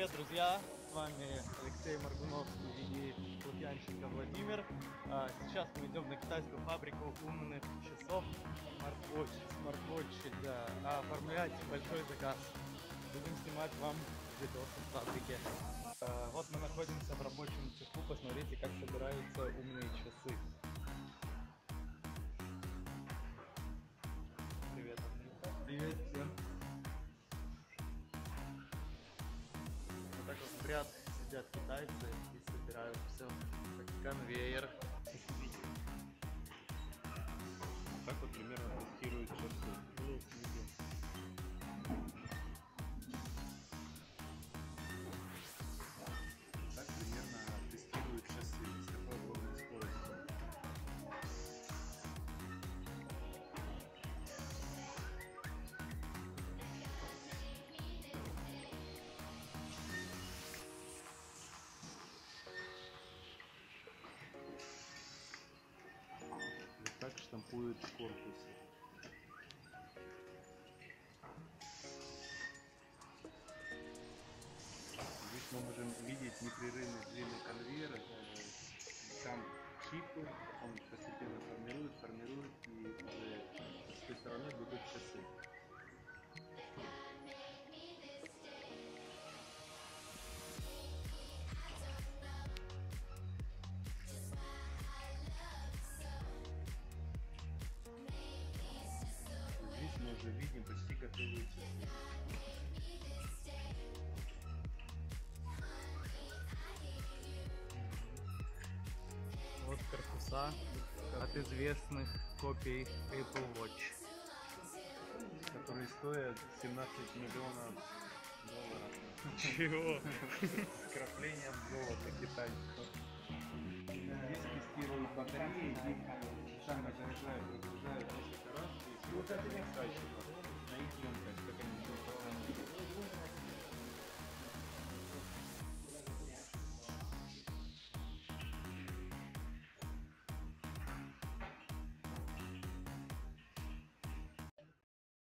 Привет, друзья! С вами Алексей Маргунов и лукьянченко Владимир. Сейчас мы идем на китайскую фабрику умных часов Smart Watch, да, оформлять большой заказ. Будем снимать вам видосы в фабрике. Вот мы находимся в рабочем цеху. Посмотрите, как собираются умные часы. Привет, Андрюха. Привет всем. Так вот в ряд сидят китайцы и собирают все, как конвейер. Так вот примерно тестируют часы. Так примерно тестируют часы с такой огромной скоростью. Так штампуют корпусы. Здесь мы можем видеть непрерывный длинный конвейер. Там чипы, он постепенно формирует, и уже с той стороны будут часы. Мы уже видим почти готовые часы. Вот корпуса от известных копий Apple Watch, которые стоят 17 миллионов долларов. Чего? С краплением золота китайского. Здесь тестируют батареи, сами заряжают, разгружают несколько раз и вот это не качество на их емкость.